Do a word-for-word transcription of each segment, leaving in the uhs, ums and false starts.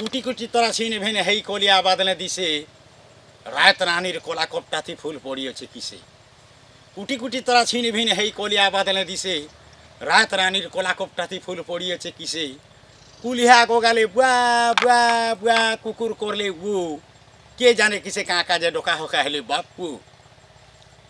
कुटी कुटी तोरा छीन भेने हई कोलिया बादले दिसे रात रानीर कोला कोपटाथी फूल पड़ियो छे किसे। कुटी कुटी तोरा छीन भेने हई कोलिया बादले दिसे रात रानीर कोला कोपटाथी फूल पड़ियो छे किसे। कुलिया गोगाले बुआ बुआ बुआ कुकुर कोरले वो के जाने किसे कहाँ का जे डोका होका हेले बापू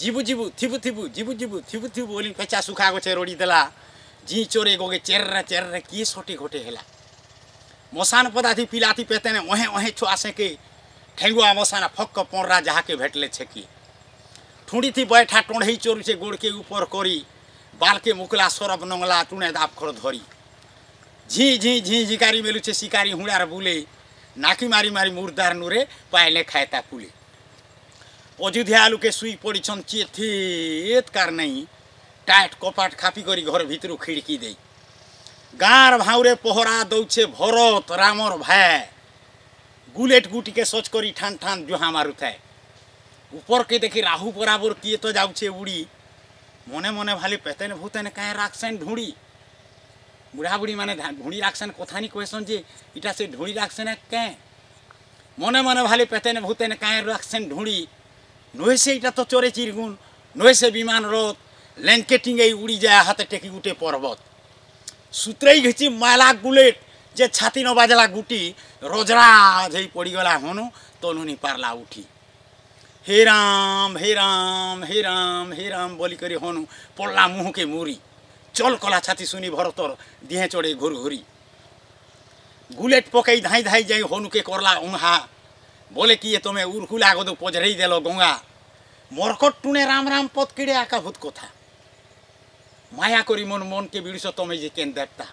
जीबू जीबू थिबू थिबू जीबू जीबू थिबू थिबू बोली कच्चा सुखा गोचे रोड़ी देला जी चोरे गोगे चेर्र चेर्र किए सोटे घोटे हेला। मसान पदा थी पिलाती पेते ने ओहे ओहे छुआ से के ठेंगुआ मसाना फक्क पोर्रा जहा के भेटले छकी। ठूड़ी थी बैठा टोढ़ी चोरू से गोड़ के ऊपर कोरी बाल के मुकला सौरभ नोंगला टूने दाप खर धोरी। झी झी झी झिकारी मेलू छे शिकारी हुड़ार बुले नाकी मारी मारी मुर्दार नूरे पायले खायता पुले। अयोध्या आलू के सुई पड़ी छन चेत कार नहीं टाइट कपाट खापी करी घर भितरू खिड़की दे। गार भावरे पहरा दौचे भरत रामर भाई गुलेट गुटी के सोच करी ठान ठान जुहा मारू था। ऊपर के देखी राहु बराबर किए तो जाऊे उड़ी मने मने भाली पेतन भूतन कहें राखसन ढूँढी। बुढ़ा बुढ़ी माने ढूँढी राखसन कथानी कहसन जे इटा से ढूँढी राखसन कें मने मने भाली पेतन भूतन कहें राखसन ढूँढी नोहे से इटा तो चोरे चिरगुन नोहे से विमान रथ लैंडकेटिंग उड़ी जाए हाथे टेकी उठे पर्वत। सूत्रई घिची माला गुलेट जे छाती न बाजला गुटी रोजराज ही पड़ी गला होनु तो नुनी पारला उठी। हे राम हे राम हे राम हे राम बोली करी होनु पड़ला मुँह के मूरी चल कला छाती सुनी भरतर दिहे चढ़े घुर घुरी। गुलेट पकई धाई धाई जाई होनु के करला उंघा बोले कि ये तुम्हें उर्कुला गोदो पजरई देलो गंगा। मरकट टूने राम राम पद किड़े आका भूत कथा माया करी मन मन के बीड़स तमें जे केन देवता।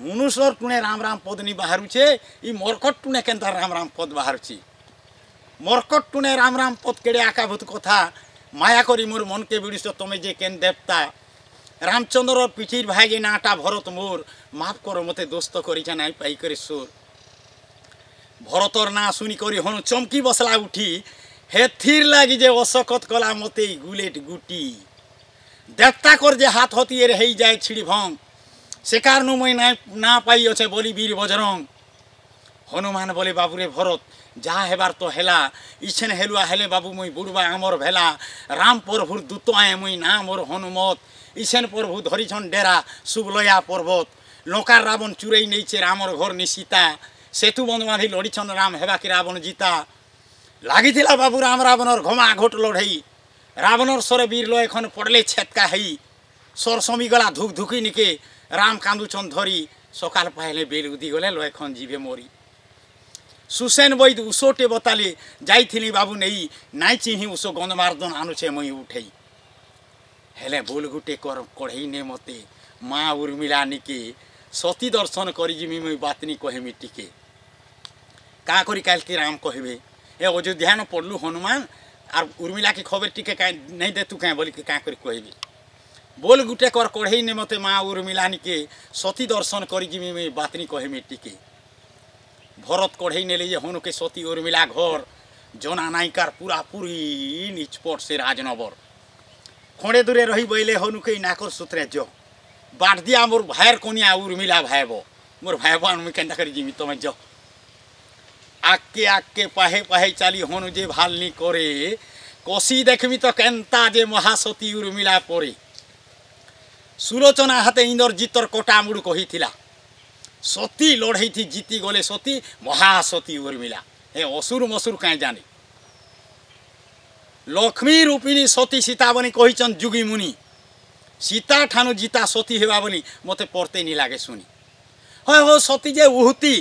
मनुष्य टूने राम राम पद नहीं बाहर ई मरकट टूने के राम राम पद बाहर मरकट टूने राम राम पद केड़े आकाभूत कथा माया करी मोर मन के बीड़स तमें जे केन देवता। रामचंद्र पिठिर भाई जे नाटा भरत मोर माफ करो मते दोस्त करी नाई पाई करी सुर। भरतर ना सुनी करी हनु चमकी बसला उठी हे थिर लागी जे वसकत कला मते गुलेट गुटी। देवता कर जे हाथ होती रही जाए छिड़ी भंग से कारणु मुई ना ना पाई अच्छे बोली वीर बजरंग। हनुमान बोले बाबू रे भरत जहा हेबार तो हेला इच्छन हेलुआ हेले बाबू मुई बुड़बा आमर भेला। राम प्रभुर दूत आए मुई ना मोर हनुमत इच्छन प्रभु धरिछन डेरा सुबलया पर्वत। लंकार रावण चुरई नहीं छे रामर घर नि सीता सेतु बंध बांधी लड़ीछन राम हेबा कि रावण जीता। लागिथिला बाबू राम रावणर घमा घोट लड़ई रावणर सर बीर लो एखन पड़ले छेतका हई। सर समी गला धुक धुकी निके राम कांदुचन धरी सकाल पहले बेल उदी गले लो एखन जीवे मोरी। सुसेन वैद उसोटे बताले जाइथिली बाबू नहीं नाई चिन्ही उसो गंधमार्दन आनुछे मुई उठई। हेले भूल गुटे कर कढ़ई ने मते माँ उर्मिला निके सती दर्शन करी जिमी मुई बात नहीं कहमी टिके का करी काल के राम कहबे ए अयोध्या न पड़लू हनुमान और उर्मिला के खबर टिके नहीं देतु क्या बोल के क्या कहबी। बोल गुटे कर कढ़ई ने मते माँ उर्मिला निके सती दर्शन करी जिमी मुई बात नहीं कहमी टिके। भरत कढ़ई ने लिए हनु के सती उर्मिला घर जना नायिकार पूरा पूरी निचपट से राजनबर। खड़े दूरे रही बैले हनु के नाकर सूत्रे जो बाट दिया मोर भाईर कनिया उर्मिला भाईब मोर भाईबान मुई केन्ता करी जिमी तुम्हें जो। आके आके पाहे पाहे चाली हनु जे भालनी करे कसी देखमी तो केन्ता जे महासती उर्मिला पड़े। सुलोचना हाथे इंद्रजीतर कटा मुड़ कही थिला सती लड़ई थी जीती गले सती महासती उर्मिला हे असुर मसुर कहीं जाने। लक्ष्मी रूपिणी सती सीता बनी कहीचन जुगी मुनि सीता ठानु जीता सती हेबा बनी मते पढ़ते नहीं लागे सुनी। हे हो सती जे उहती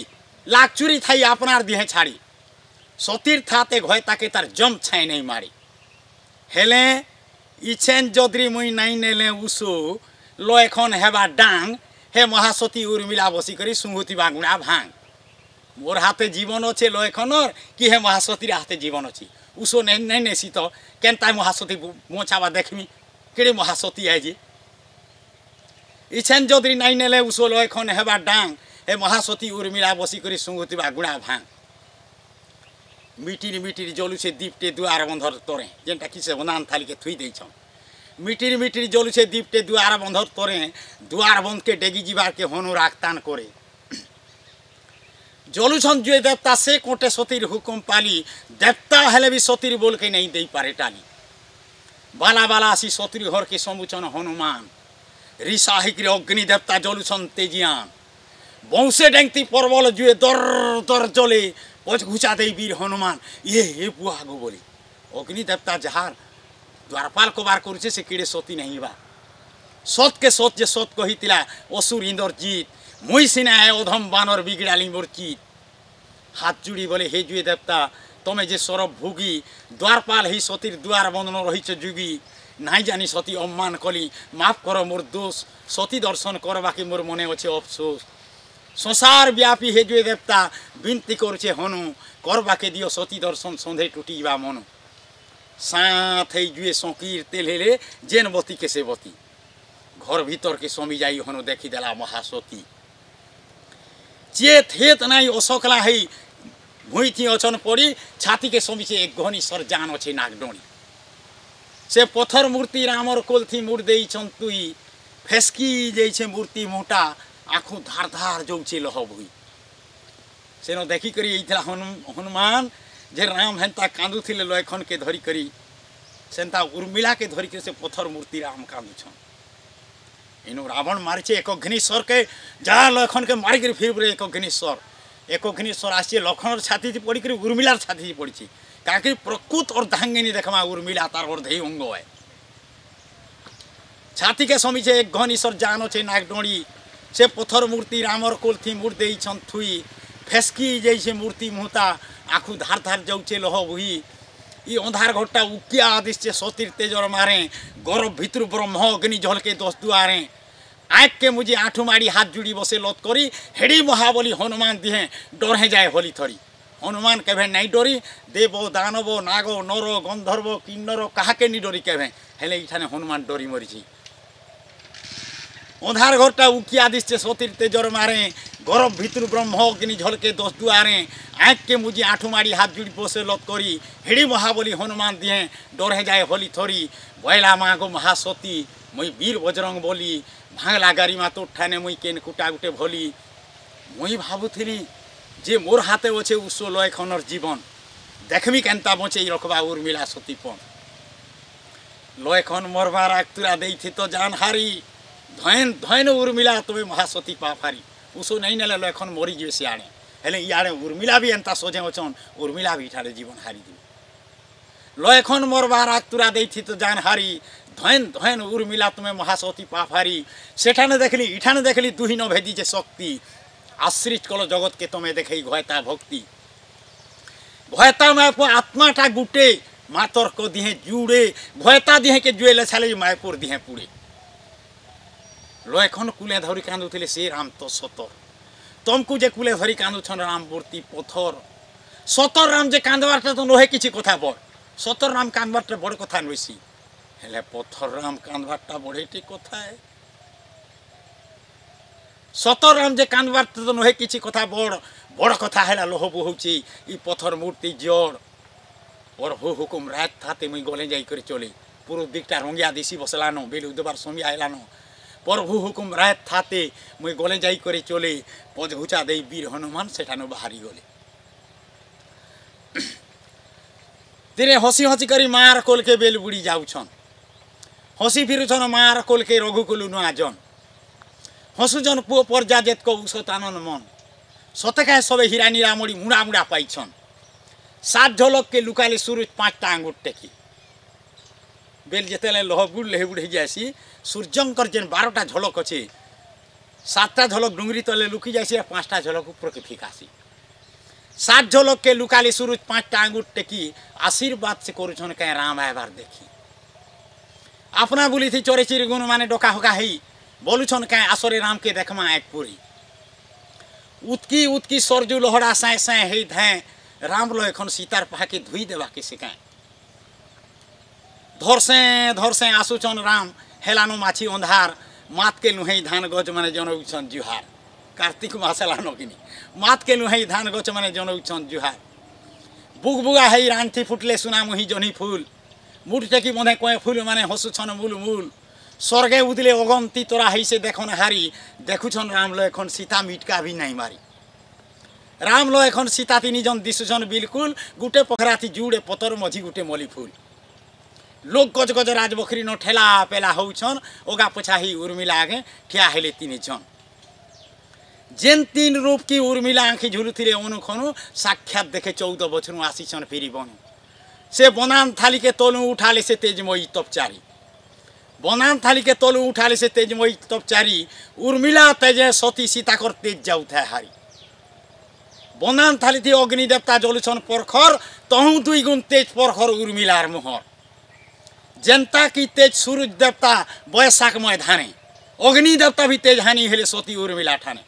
लागचुरी थाई अपनार दिहे छाड़ी सतीर थाते घय ताके तार जम छाई नहीं मारी। हेले इछेन जदरी मुई नाई नेले उसो लो एखन हेबा डांग हे महासती उर्मिला बसी करी सुंगुती बांगुणा भांग। मोर हाथे जीवन अच्छे लो एखनर कि हे महासती हाथे जीवन अच्छी उसो नहीं नहीं नेसी तो केनता महासती मोछावा देखमी केड़े महासती है जी। इछेन जदरी नाई नेले उसो लो एखन हेबा डांग हे महासती उर्मिला बसी करी सुंगुती बांगुणा भांग। मिटिर मिटिर जलू से दीपटे दुआर बंधर तोरे जेनटा किसे बनान थाली के थुई देइछन। मिटिर मिटिर जलू से दीपटे दुआर बंधर तोरे दुआर बंध के डेगी जीवार के हनु रागतान करे। जलु संजय देवता से कोटे सतीर हुकुम पाली देवता हेले भी सतीर बोल के नहीं दे पारे टाली बाला बाला आसी सतीर हर के समुचन हनुमान ऋषाहिग्रे अग्नि देवता जलुसन तेजियान बंशे डेंगती परबल जुए दर दर जले पच घुचा दे वीर हनुमान ये हे बुआ गो बोले अग्नि देवता जहार द्वारपाल को बार करुचे से कीड़े सती नहीं बा सत के सत जे सत कहितिला असुर इंदर जीत मुई सिना है ओधम बानर बिगड़ाली मोर चीत हाथ जुड़ी बोले हे जुए देवता तमें जे सरब भोगी द्वारपाल ही सतीर द्वार बंधन रही जुगी नहीं जानी सती अम्मान कली माफ कर मोर दोष सती दर्शन करवाके मोर मने अच्छे अफसोस संसार व्यापी हे जुए देवता विनती करछे हनु करवाके दियो सती दर्शन सन्धे टूटीबा मन साथ हे जुए सकीर तेल जेन बती के से बती घर भीतर के समी जाई हनु देखी देला महासती चेत हेत नहीं असकला है भूई थी अचन पड़ी छाती के समी से एक घनी सर जान अच्छे नागडणी से पथर मूर्ति रामर कोल थी मुड़ दे तुई फेसकी जाइए मूर्ति मोटा आँखू धार धार जौचे लह भुई से न देखी करी हनुमान जे राम हेन्ता कांदू थे लयखन के धरी करी सेन्ता उर्मिला के धरी कर से पथर मूर्ति राम कांदू इनो रावण मारिचे एक घनी सर के जहाँ लखन के मारिक फिर एक घनी सर एक घनी सर आसी लखनर छाती पड़ी कर उर्मिलार छाती पड़ी काकी प्रकृत और धांगिनी देखमा उर्मिला तार और धे अंग है छाती के समीचे एक घनी सर जान अच्छे नागडणी से पथर मूर्ति रामर कोल थी मुड़ दे थुई फेसकी जाइए मूर्ति मुहता आँखू धार धार जाऊे लह बुही ये अंधार घटा उकिया आदिश से सतीर तेजर मारे गौरव भितर ब्रह्म अग्नि झलके दस दुआरे आँख के मुझे आँठू मारी हाथ जुड़ी बसे लत करी हेड़ी महाबली हनुमान दिहे डरहें जाए होली थरी हनुमान केभे नहीं डरी देव दानव नाग नर गंधर्व किन्नर कहा के नहीं डरी केभे हेले इठाने हनुमान डरी मरीजी अंधार घटा उकिया आदिश से सतीर तेजर मारे गौरव भितर ब्रह्म अग्नि झलके दस दुआरे आँख के मुझे आँठू मारी हाथ जुड़ी बसे लत करी हिड़ी महाबली हनुमान दिहे डरहें जाए होली थरी बैला माँ गो महासती मुई वीर बजरंग बोली भांगला गारी माँ तो ठाने मुई केन कुटा गुटे भोली मुई भावुथिली जे मोर हाथे अच्छे उसो लय खनर जीवन देखमी केनता बचई रखबा उर्मिला सतीपन लय खन मरबार आग तुरा दे थी तो जान हारी धैन धैन उर्मिला तुम्हें महासती पाप हारी उसो नहीं नेले लखन मरी जीवे सियाड़े हेले इे उर्मिला भी एंता सोझे अचन उर्मिला भी ठारे जीवन हारी दे लखन मोर बार आग तुरा दे थी तो जान हारी धैन धैन उर्मिला तुम्हें महासती पाप हारी सेठाने देखली इठाने देखली दुही न भेदी जे शक्ति आश्रित कल जगत के तुम्हें देखे भयता भक्ति भयता मायपो आत्माटा गुटे मातर को दिहे जुड़े भयता दिहे के जुएले छाले मायपुर दिहे पुड़े लयखन कूले धरी कांदुले से राम तो सतर तुमको जे कूले धरी कांदुन राम मूर्ति पथर सतर राम जे कांदवारटा तो नहे किसी कथा बड़ सतर राम कांदवारटा बड़ कथा नुसी हेले पथर राम कांदवारटा बड़ेटी कथा है सतर राम जे कांदवारटा तो नहे किसी कथा बड़ बड़ कथा है लोहबू हूँ इ पथर मूर्ति जड़ और हो हुकुम रात थाते मुई गले जाकर चले पूर्व दिक्टा रंगिया देसी बसलानो बेलू देवार समय आइलानो प्रभु हुकुम रात थाते मुई गले जाई करे चले पद घुचा दे वीर हनुमान सेठानु बाहरी गले तेरे हसी हसी करी मार कोल के बेल बुड़ी जाऊन हसी फिरुन मार कोल के रघुकुलु नुआ जन हसुजन पुओ पर्जा जेतक उसतानन मन सतका सबे हिरानी रामड़ी मुड़ा मुड़ा पाइछन सात झलक के लुकाले सूरज पाँचटा आंगुर टेकी बेल जिते लहबुड़ लहबुड़ हो जाएसी सूर्यंकर जेन बारोटा झलक अच्छे सातटा झलक डुंगरी तले लुकी जाए पाँचटा झलक ऊपर के फिकासी सात झलक के लुकाली सूरज पाँचटा आंगुर टेकी आशीर्वाद से करुन कहीं राम आबार देखी अपना बुली थी चोरे चिर गुण माने डका हका हई बोलुन कहीं आसरे राम के देखमा एक पूरी उतकी उतकी सरजू लहरा साए साए हई धाएँ राम लो एखन सीतार पहाके धुई देवा के सिकाएँ धरसे धरसे आसुचन राम हेलानो माछी अंधार मात के लुहई धान गच माने जनौछन जुहार कार्तिक मास हेलानो किनी मात के लुहई धान गच माने जनौछन जुहार बुग बुगा हई रांथी फुटले सुना मुही जनी फूल मुठ टेकी बंधे कोए फूल माने हसुछन मूल मूल स्वर्गे उदले अगंती तोरा हई से देखन हारी देखुछन राम लखन सीता मिटका भी नहीं मारी राम लो एखन सीता तीन जन दिशुजन बिल्कुल गुटे पोखराथी जुड़े पतर मझी गुटे मली फूल लोग गज गज राजबखरी न ठेला पेला होउछन ओगा पोछा ही उर्मिला आगे ठिया हेले तीन जन जेन तीन रूप की उर्मिला आँखि झुलुथिले ओनु खनु साक्षात देखे चौदह बछनु आसीछन फेरी बन से बनान थाली के तोलू उठाले से तेजमयी तपचारी बनान थाली के तोलू उठाले से तेजमयी तपचारी उर्मिला तेजे सती सीताकर तेज जाउथाय हारी बनान थाली थी अग्निदेवता जलुछन परखर तहु दुई गुण तेज परखर उर्मिलार मुहर जनता की तेज सूरज देवता बैशाखमय धाने अग्निदेवता भी तेज हानि हेले सती उर्मिला ठाने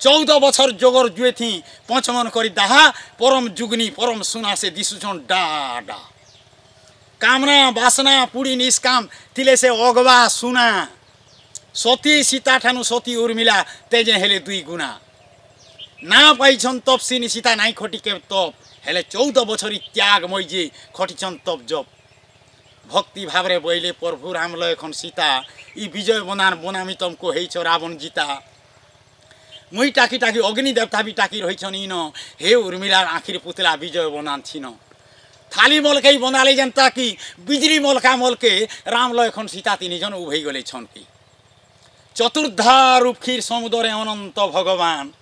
चौदह बछर जोगर जुए थी पंचमन करी दाहा परम जुगनी परम सुना से दिशुछन डा डा कामना बासना पूरी निष्काम थिले से अगवा सुना सती सीता ठानु सती उर्मिला तेजे हेले दुई गुणा ना पाइछन तप सिनी सीता नाई खटी के तप हेले चौदह बछरी त्यागमय जे खटीछन तप जप भक्ति भावरे बइले प्रभु राम ल एखन सीता ई विजय बनान बनामी तुमको हेइछ रावण जीता मुई टाकी टाकी अग्नि देवता भी टाकी रहिछन इन हे उर्मिला आखिर पुतला विजय बनान छिन थाली मलके बनाले जनता कि बिजली मलका मलके राम ल एखन सीता तीन जन उभई गेले छन कि चतुर्धा रूप खीर समुद्रे अनंत भगवान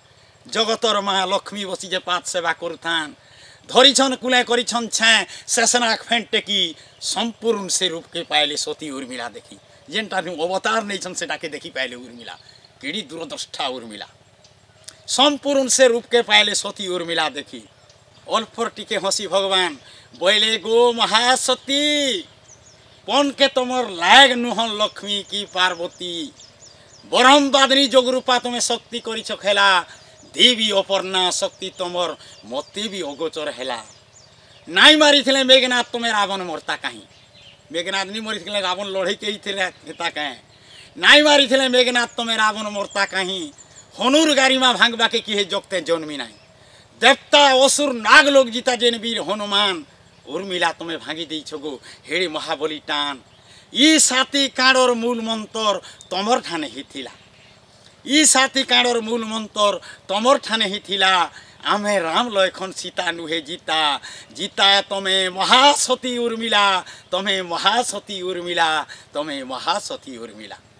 जगतर माँ लक्ष्मी बसी जे पात सेवा करुथान धरिछन कुले करिछन छाए शेषनाग फेंटे की संपूर्ण से रूप के पाइले सती उर्मिला देखी जेनटा अवतार नहीं सेटा के देखी पाइले उर्मिला केड़ी दूरदृष्टा उर्मिला संपूर्ण से रूप के पाइले सती उर्मिला देखी अल्पर टिके हसी भगवान बोले गो महासती पन के तुमर लायक नुहन लक्ष्मी की पार्वती ब्रह्म बादनी जोगरूपा तुम्हें शक्ति करिछ खेला देवी अपर्णा शक्ति तुमर मते भी अगोचर हैला नाई मारी थे मेघनाथ तुम्हें रावण मरता कहीं मेघनाथ नहीं मरी थे रावण लड़े के हेता कहें नाई मारी थे मेघनाथ तुम्हें रावण मरता कहीं हनुर गारिमा भांगवा के किहे जगते जन्मी नाई देवता असुर नाग लोग जीता जेन वीर हनुमान उर्मिला तुम्हें भांगी दी छगो हेड़े महाबली टान ई साती काँडर मूल मंत्र तुमर ठाने हिथिला ई साथी काँडर मूल मंत्र तमर ठाने ही थिला आमे राम ल एखन सीता नुहे जीता जीता तमे महासती उर्मिला तमे महासती उर्मिला तमे महासती उर्मिला।